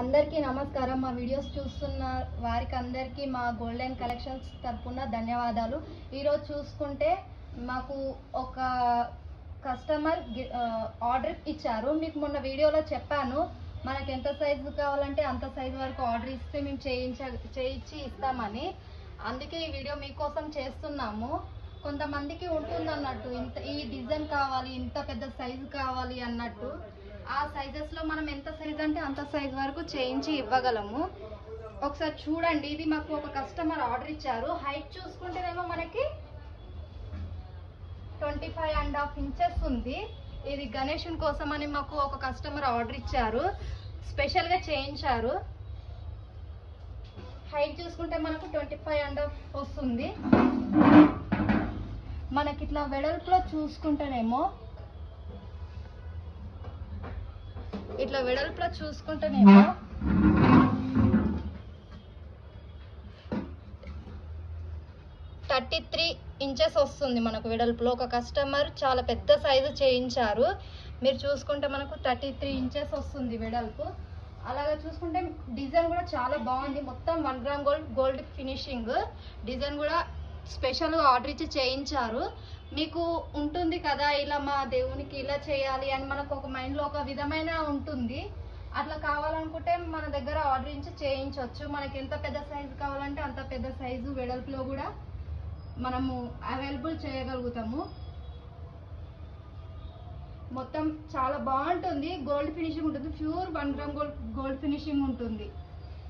अंदर की नमस्कार मा वीडियोस चूस्तुन्न वारिकी अंदरिकी मा गोल्डन कलेक्शन्स तरपुन धन्यवादालु। ई रोज चूसुकुंटे माकु ओक कस्टमर आर्डर इच्चारु, मीकु मोन्न वीडियोलो चेप्पानु मनकि एंत साइज़ कावालंटे अंत साइज़ वरकु आर्डर इस्ते मेमु चेयिंची इस्तामनि, अंदुके ई वीडियो मीकोसम चेस्तुन्नामु। కొంతమందికి ఉంటుందన్నట్టు ఇంత ఈ డిజైన్ కావాలి, ఇంత పెద్ద సైజ్ కావాలి అన్నట్టు, ఆ సైజెస్ లో మనం ఎంత సైజ్ అంటే అంత సైజ్ వరకు చేయించి ఇవ్వగలము। ఒకసారి చూడండి, ఇది మాకు ఒక కస్టమర్ ఆర్డర్ ఇచ్చారు। హైట్ చూసుకుంటేనేమో మనకి 25.5 ఇంచెస్ ఉంది। ఇది గణేశుని కోసం అని మాకు ఒక కస్టమర్ ఆర్డర్ ఇచ్చారు, స్పెషల్ గా చేయించారు। హైట్ చూసుకుంటే మనకు 25.5 వస్తుంది। మనకి ఇట్లా వెడల్పులో చూసుకుంటనేమో థర్టీ 3 ఇంచెస్ వస్తుంది మనకు వెడల్పులో। ఒక కస్టమర్ చాలా పెద్ద సైజు చేయించారు, మీరు చూసుకుంటే మనకు 33 ఇంచెస్ వస్తుంది వెడల్పు। అలాగే చూసుకుంటే డిజైన్ కూడా చాలా బాగుంది, మొత్తం 1 గ్రామ్ గోల్డ్ ఫినిషింగ్ డిజైన్ కూడా స్పెషల్ ఆర్డర్ ఇచ్చి చేయించారు। మీకు ఉంటుంది కదా ఇలా మా దేవునికి ఇలా చేయాలి అని మనకు ఒక మైండ్లో ఒక విధమైన ఉంటుంది, అట్లా కావాలనుకుంటే మన దగ్గర ఆర్డర్ ఇచ్చి చేయించవచ్చు। మనకి ఎంత పెద్ద సైజు కావాలంటే అంత పెద్ద సైజు వెడల్పులో కూడా మనము అవైలబుల్ చేయగలుగుతాము। మొత్తం చాలా బాగుంటుంది, గోల్డ్ ఫినిషింగ్ ఉంటుంది, ప్యూర్ 1 గ్రామ్ గోల్డ్ ఫినిషింగ్ ఉంటుంది।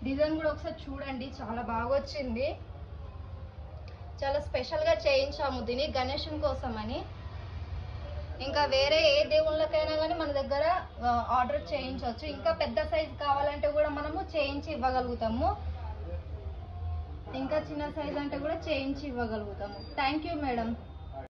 డిజైన్ కూడా ఒకసారి చూడండి, చాలా బాగా వచ్చింది, చాలా స్పెషల్ గా చేయించాము దీని గణేశుని కోసం అని। ఇంకా వేరే ఏ దేవుళ్ళకైనా కానీ మన దగ్గర ఆర్డర్ చేయించవచ్చు, ఇంకా పెద్ద సైజ్ కావాలంటే కూడా మనము చేయించి ఇవ్వగలుగుతాము, ఇంకా చిన్న సైజ్ అంటే కూడా చేయించి ఇవ్వగలుగుతాము। Thank you madam.